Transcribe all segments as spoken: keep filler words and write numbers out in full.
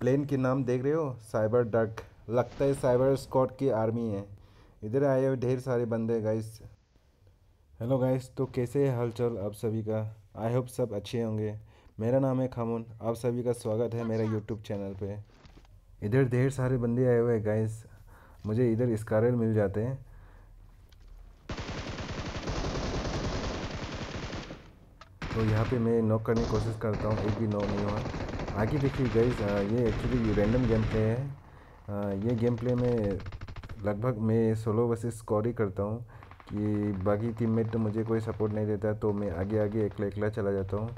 Plane के नाम देख रहे हो, साइबर डक, लगता है साइबर स्क्वाड की आर्मी है। इधर आए हुए ढेर सारे बंदे गाइस। हेलो गाइस, तो कैसे है हालचाल आप सभी का, आई होप सब अच्छे होंगे। मेरा नाम है खामुन, आप सभी का स्वागत है मेरा यूट्यूब चैनल पे। इधर ढेर सारे बंदे आए हुए हैं गाइस, मुझे इधर स्कारल मिल जाते हैं। तो यहाँ पे मैं नॉक करने की कोशिश करता हूँ, एक भी नॉक नहीं हुआ। आगे देखिए गाइस, ये एक्चुअली रैंडम गेम प्ले है। आ, ये गेम प्ले में लगभग मैं सोलो वर्सेस स्क्वाड ही करता हूँ कि बाकी टीममेट तो मुझे कोई सपोर्ट नहीं देता, तो मैं आगे आगे अकेला अकेला चला जाता हूँ।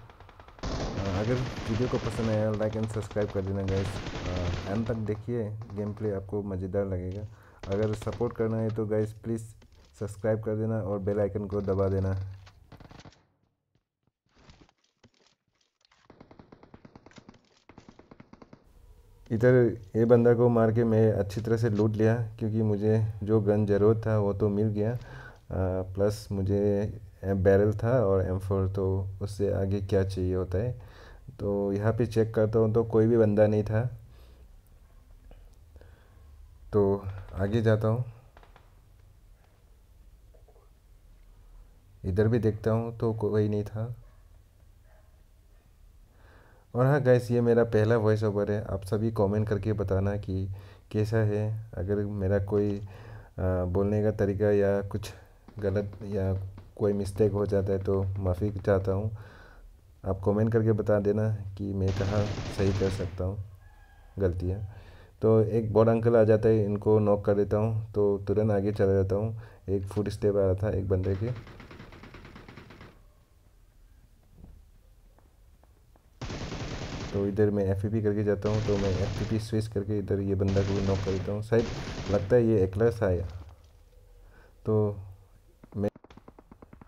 अगर वीडियो को पसंद आया लाइक एंड सब्सक्राइब कर देना गाइस। एंड तक देखिए, गेम प्ले आपको मज़ेदार लगेगा। अगर सपोर्ट करना है तो गाइस प्लीज़ सब्सक्राइब कर देना और बेल आइकन को दबा देना। इधर ये बंदा को मार के मैं अच्छी तरह से लूट लिया, क्योंकि मुझे जो गन ज़रूरत था वो तो मिल गया, प्लस मुझे बैरल था और एम फोर, तो उससे आगे क्या चाहिए होता है। तो यहाँ पे चेक करता हूँ तो कोई भी बंदा नहीं था, तो आगे जाता हूँ। इधर भी देखता हूँ तो कोई नहीं था। और हाँ गाइस, ये मेरा पहला वॉइस ओवर है, आप सभी कमेंट करके बताना कि कैसा है। अगर मेरा कोई बोलने का तरीका या कुछ गलत या कोई मिस्टेक हो जाता है तो माफ़ी चाहता हूँ। आप कमेंट करके बता देना कि मैं कहाँ सही कर सकता हूँ गलतियाँ। तो एक बॉड अंकल आ जाता है, इनको नॉक कर देता हूँ तो तुरंत आगे चला जाता हूँ। एक फुट स्टेप आ रहा था एक बंदे के, तो इधर मैं एफपीपी करके जाता हूँ। तो मैं एफपीपी स्विच करके इधर ये बंदा को भी नॉक कर देता हूँ। शायद लगता है ये एकला सा आया, तो मैं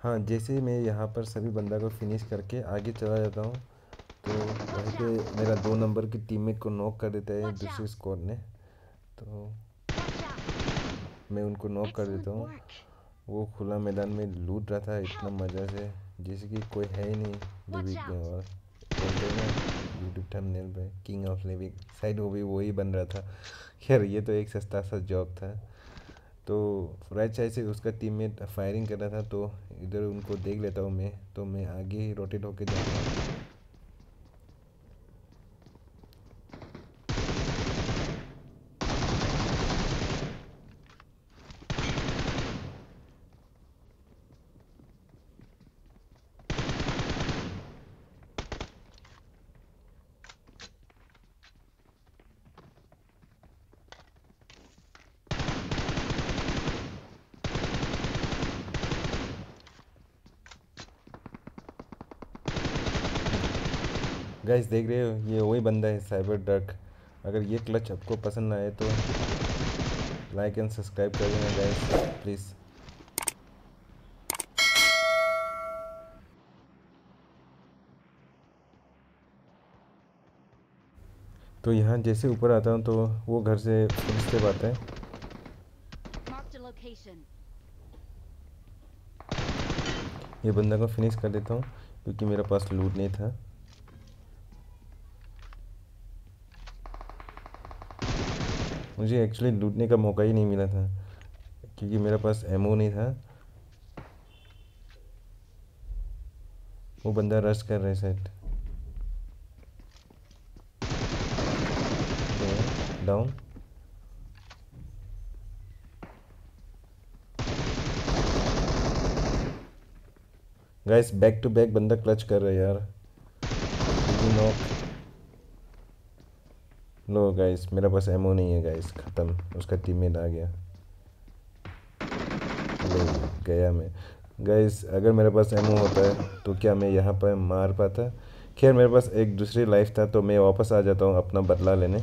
हाँ जैसे मैं यहाँ पर सभी बंदा को फिनिश करके आगे चला जाता हूँ। तो वहीं पे मेरा दो नंबर की टीममेट को नॉक कर देता है दूसरे स्क्वाड ने, तो मैं उनको नॉक कर देता हूँ। वो खुला मैदान में लूट रहा था इतना मज़ा से, जैसे कि कोई है ही नहीं लिविक में। और यूट्यूब थंबनेल पे किंग ऑफ लिविक साइड वो भी वही बन रहा था। खैर ये तो एक सस्ता सा जॉब था। तो राइट साइड से उसका टीममेट फायरिंग कर रहा था, तो इधर उनको देख लेता हूँ मैं, तो मैं आगे रोटेट होके जाता हूँ। गाइस देख रहे हो, ये वही बंदा है साइबर डक। अगर ये क्लच आपको पसंद आए तो लाइक एंड सब्सक्राइब कर देना गाइस प्लीज़। तो यहाँ जैसे ऊपर आता हूँ तो वो घर से पूछते बात है। ये बंदा को फिनिश कर देता हूँ क्योंकि मेरे पास लूट नहीं था। मुझे एक्चुअली लूटने का मौका ही नहीं मिला था क्योंकि मेरे पास एमओ नहीं था। वो बंदा रश कर रहा है सेट, तो down. Guys back to back बंदा क्लच कर रहा है यार। नॉक। लो गाइस, मेरा पास एमओ नहीं है गाइस, ख़त्म। उसका टीममेट आ गया, लो गया मैं गाइस। अगर मेरे पास एमओ होता है तो क्या मैं यहाँ पर मार पाता। खैर मेरे पास एक दूसरी लाइफ था, तो मैं वापस आ जाता हूँ अपना बदला लेने।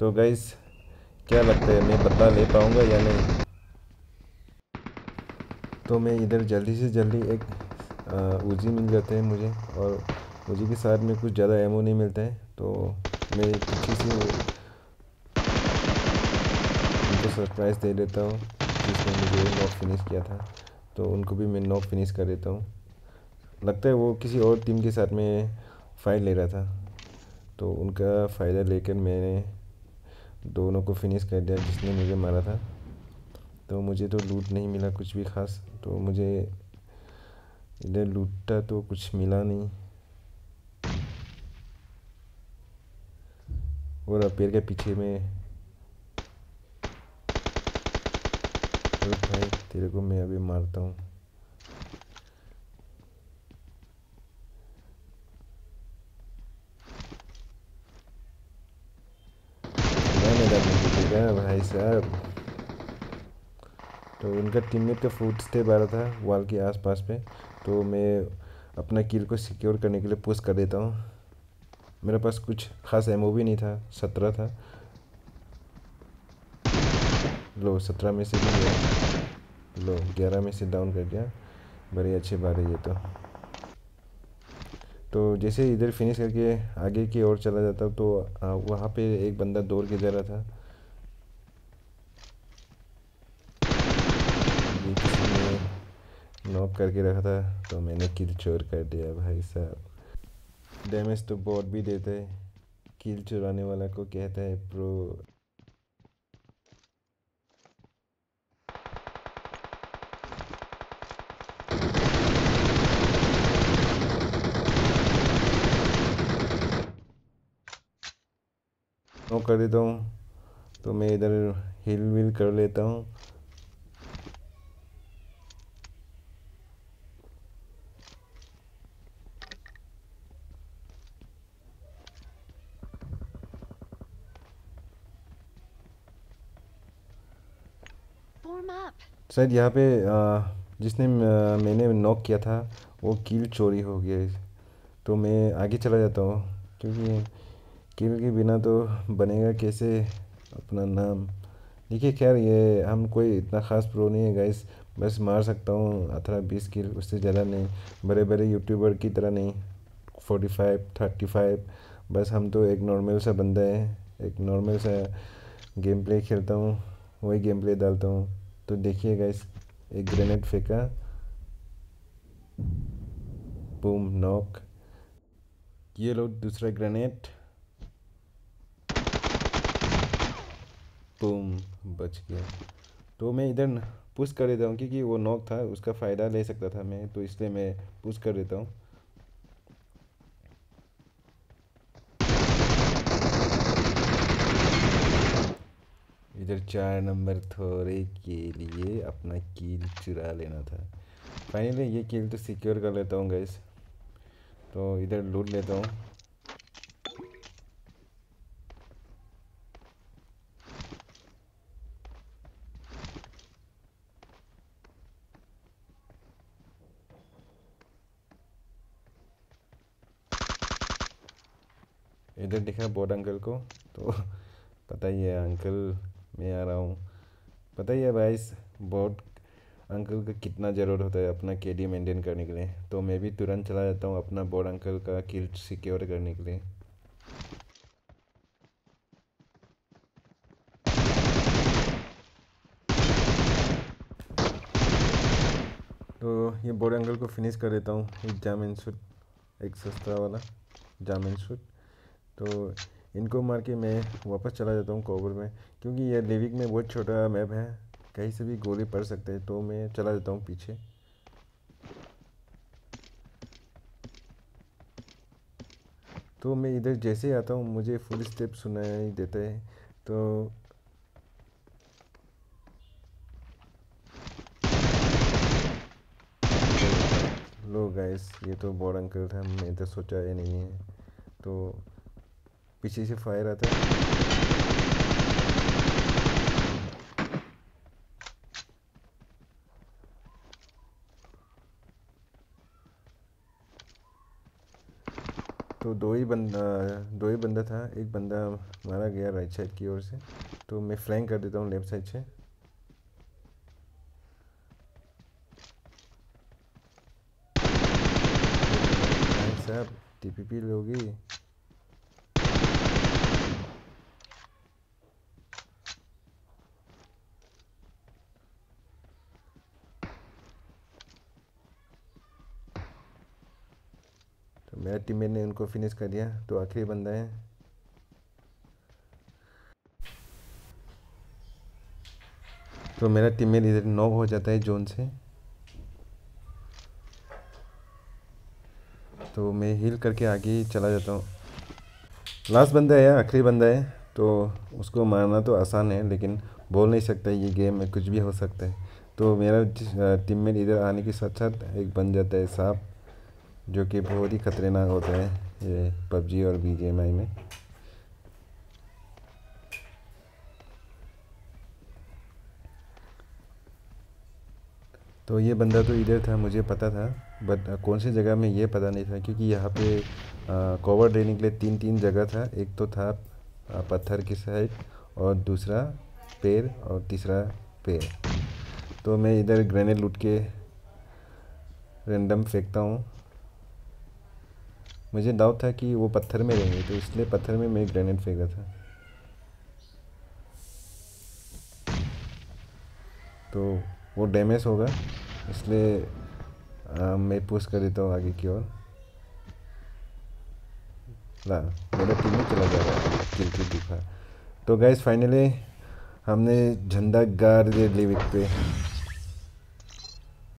तो गाइस क्या लगता है मैं बदला ले पाऊँगा या नहीं। तो मैं इधर जल्दी से जल्दी एक उजी मिल जाते हैं मुझे, और उजी के साथ में कुछ ज़्यादा एमओ नहीं मिलता है, तो मैं पीछे से उनको सरप्राइज़ दे देता हूँ जिसने मुझे नॉक फिनिश किया था। तो उनको भी मैं नॉक फिनिश कर देता हूँ। लगता है वो किसी और टीम के साथ में फाइट ले रहा था, तो उनका फ़ायदा लेकर मैंने दोनों को फिनिश कर दिया जिसने मुझे मारा था। तो मुझे तो लूट नहीं मिला कुछ भी ख़ास, तो मुझे इधर लूटा तो कुछ मिला नहीं। और पेड़ के पीछे में तो भाई तेरे को मैं अभी मारता हूँ। भाई साहब, तो उनका टीममेट का फूट स्टेप आ रहा था वाल के आसपास पे, तो मैं अपना किल को सिक्योर करने के लिए पुश कर देता हूँ। मेरे पास कुछ खास एमओ भी नहीं था, सत्रह था। लो सत्रह में से भी, लो ग्यारह में से डाउन कर दिया। बड़े अच्छे बात है ये तो। तो जैसे इधर फिनिश करके आगे की ओर चला जाता हूँ तो वहाँ पे एक बंदा दौड़ के जा रहा था। नॉक करके रखा था तो मैंने किल चोर कर दिया। भाई साहब डैमेज तो बहुत भी देता है, किल चुराने वाला को कहता है प्रो। नॉक कर देता हूँ तो मैं इधर हिल विल कर लेता हूँ। शायद यहाँ पे जिसने मैंने नॉक किया था वो किल चोरी हो गया, तो मैं आगे चला जाता हूँ क्योंकि किल के बिना तो बनेगा कैसे अपना नाम। देखिए खैर ये हम कोई इतना ख़ास प्रो नहीं है गाइस, बस मार सकता हूँ अठारह बीस किल, उससे ज़्यादा नहीं। बड़े बड़े यूट्यूबर की तरह नहीं, फोर्टी फाइव थर्टी फाइव। बस हम तो एक नॉर्मल सा बंदा है, एक नॉर्मल सा गेम प्ले खेलता हूँ, वही गेम प्ले डालता हूँ। तो देखिए गाइस एक ग्रेनेड फेंका, बूम नॉक। ये लो दूसरा ग्रेनेड, बूम बच गया। तो मैं इधर पुश कर देता हूँ क्योंकि वो नॉक था, उसका फ़ायदा ले सकता था मैं, तो इसलिए मैं पुश कर देता हूँ। इधर चार नंबर थोड़े के लिए अपना कील चुरा लेना था। फाइनली ये कील तो सिक्योर कर लेता हूँ गाइस। तो इधर लूट लेता हूँ। इधर दिखा बोर्ड अंकल को, तो पता ही है अंकल मैं आ रहा हूँ। पता ही है भाई बॉट अंकल का कितना ज़रूरत होता है अपना केडी मेंटेन करने के लिए, तो मैं भी तुरंत चला जाता हूँ अपना बॉट अंकल का किल सिक्योर करने के लिए। तो ये बॉट अंकल को फिनिश कर देता हूँ एक जाम एंड शूट, एक सस्ता वाला जाम एंड शूट। तो इनको मार के मैं वापस चला जाता हूँ कवर में, क्योंकि यह लिविक में बहुत छोटा मैप है, कहीं से भी गोली पड़ सकते हैं। तो मैं चला जाता हूँ पीछे। तो मैं इधर जैसे आता हूँ मुझे फुल स्टेप सुनाई देता है, तो लो गाइस ये तो बॉड अंकल था, मैं तो सोचा ये नहीं है। तो पीछे से फायर आता है। तो दो ही बंदा दो ही बंदा था, एक बंदा मारा गया राइट साइड की ओर से, तो मैं फ्लैंक कर देता हूँ लेफ्ट साइड से। साहब टीपीपी लोगी। मेरा टीममेट ने उनको फिनिश कर दिया। तो आखिरी बंदा है। तो मेरा टीममेट इधर नॉक हो जाता है जोन से, तो मैं हील करके आगे चला जाता हूँ। लास्ट बंदा है, आखिरी बंदा है, तो उसको मारना तो आसान है लेकिन बोल नहीं सकता, ये गेम में कुछ भी हो सकता है। तो मेरा टीममेट इधर आने के साथ साथ एक बन जाता है सांप, जो कि बहुत ही खतरनाक होता है ये पबजी और बीजीएमआई में। तो ये बंदा तो इधर था, मुझे पता था, बट कौन सी जगह में ये पता नहीं था, क्योंकि यहाँ पे कवर देने के लिए तीन तीन जगह था। एक तो था पत्थर की साइड, और दूसरा पेड़, और तीसरा पेड़। तो मैं इधर ग्रेनेड लूट के रेंडम फेंकता हूँ। मुझे डाउट था कि वो पत्थर में रहेंगे, तो इसलिए पत्थर में मैं ग्रेनेड फेंक रहा था। तो वो डैमेज होगा, इसलिए आ, मैं पुश कर देता हूँ आगे की ओर। ला मेरा टीम में चला जा रहा है, किल किल दिखा। तो गाइस फाइनली हमने झंडा गाड़ दिया लिविक पे।